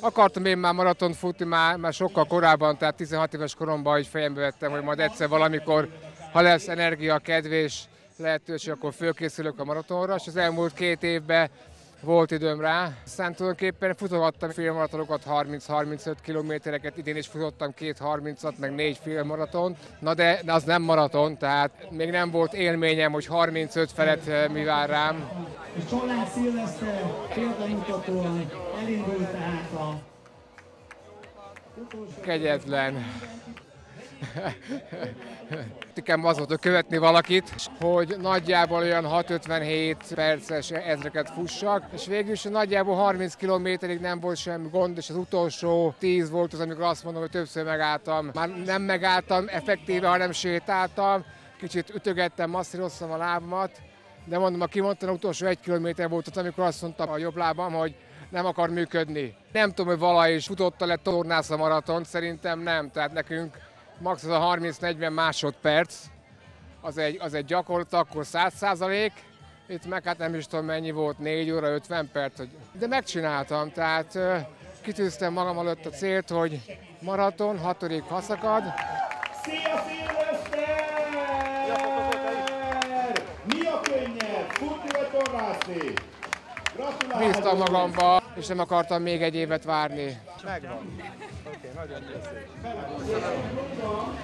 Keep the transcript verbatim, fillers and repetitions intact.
Akartam én már maratont futni már, már sokkal korábban, tehát tizenhat éves koromban így fejembe vettem, hogy majd egyszer valamikor, ha lesz energia, kedvés, lehetőség, akkor fölkészülök a maratonra, és az elmúlt két évben volt időm rá. Aztán tulajdonképpen futottam félmaratonokat, harminc-harmincöt kilométereket, idén is futottam két harmincat, meg négy félmaratont. Na de az nem maraton, tehát még nem volt élményem, hogy harmincöt felett mi vár rám. A Család Szilveszter példamutatóan elindult tehát a... Kegyetlen. Tikem az volt, hogy követni valakit, hogy nagyjából olyan hat ötvenhét perces ezreket fussak, és végül is nagyjából harminc kilométerig nem volt semmi gond, és az utolsó tíz volt az, amikor azt mondom, hogy többször megálltam. Már nem megálltam effektíve, hanem sétáltam, kicsit ütögettem, masszíroztam a lábamat, de mondom, a kimondtam, utolsó egy kilométer volt az, amikor azt mondtam a jobb lábam, hogy nem akar működni. Nem tudom, hogy valahogy is futotta le tornász a maraton, szerintem nem, tehát nekünk max az a harminc-negyven másodperc, az egy, az egy gyakorlat, akkor száz százalék, itt meg hát nem is tudom mennyi volt, négy óra ötven perc, de megcsináltam, tehát kitűztem magam előtt a célt, hogy maraton, hatodik haszakad. Szia Szilveszter! Mi a könnyebb, futni vagy tornászni? Bíztam magamba, és nem akartam még egy évet várni. Megvan. Oké, nagyon köszönöm.